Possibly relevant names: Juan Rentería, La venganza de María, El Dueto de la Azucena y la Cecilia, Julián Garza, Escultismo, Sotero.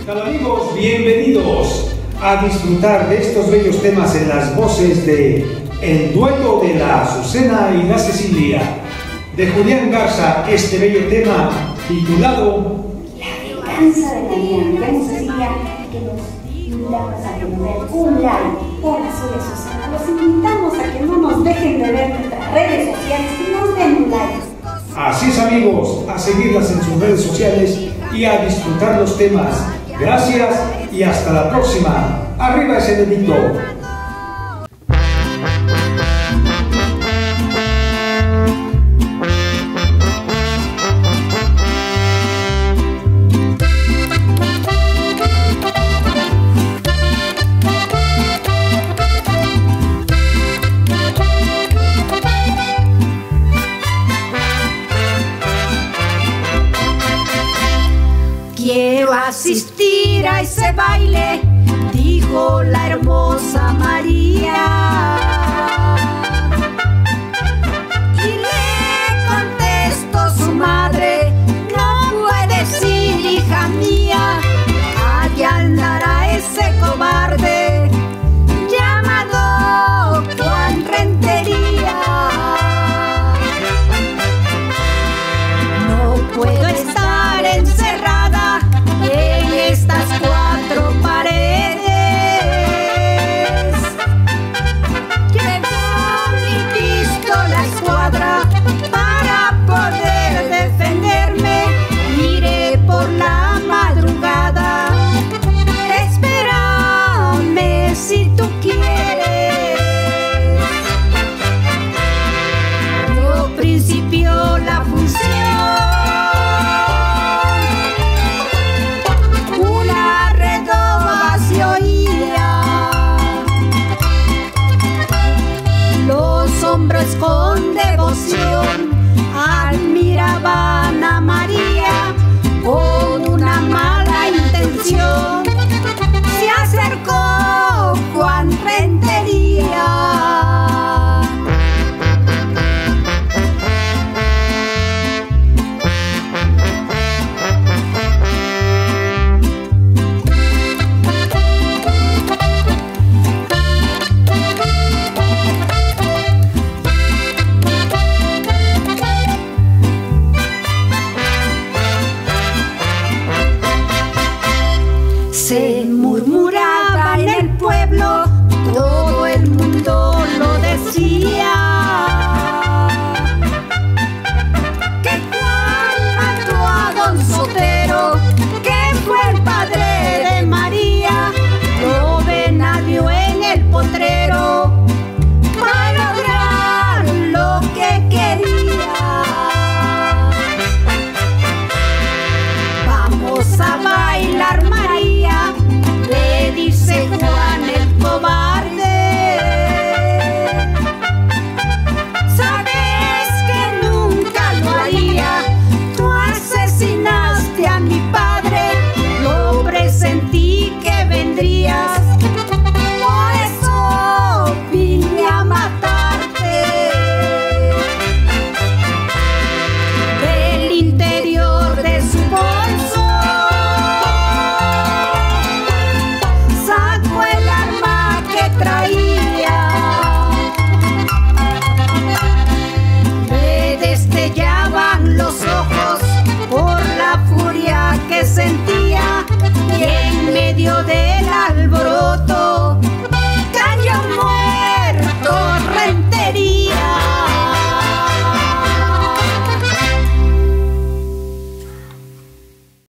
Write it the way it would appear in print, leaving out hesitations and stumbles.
¿Qué tal, amigos? Bienvenidos a disfrutar de estos bellos temas en las voces de El Dueto de la Azucena y la Cecilia, de Julián Garza, este bello tema titulado La venganza de María. Vemos a Cecilia que nos invitamos a que nos den un like por la suya Susana. Los invitamos a que no nos dejen de ver nuestras redes sociales y nos den un like. Así es, amigos, a seguirlas en sus redes sociales y a disfrutar los temas. Gracias y hasta la próxima. Arriba ese dedito. Quiero asistir a ese baile, dijo la hermosa María. Y le contestó su madre, no puedes ir, hija mía, allá andará ese cobarde llamado Juan Rentería. No puedo estar encerrado estas cuatro paredes. Llevo mi pistola escuadra para poder defenderme. Iré por la madrugada. Espérame si tú quieres. No principió la función. Hombres con devoción admiraban a María. Con una mala intención se acercó Juan Rentería. Se murmuraba en el pueblo, todo el mundo lo decía, que Juan mató a don Sotero, que fue el padre de María, lo venario en el potrero, para lograr lo que quería. Vamos a bailar, María, dice Juan el cobarde. Sabes que nunca lo haría. Tú asesinaste a mi padre. Lo presentí que vendrías. Por eso vine a matarte. Del interior de su bolso sentía, y en medio de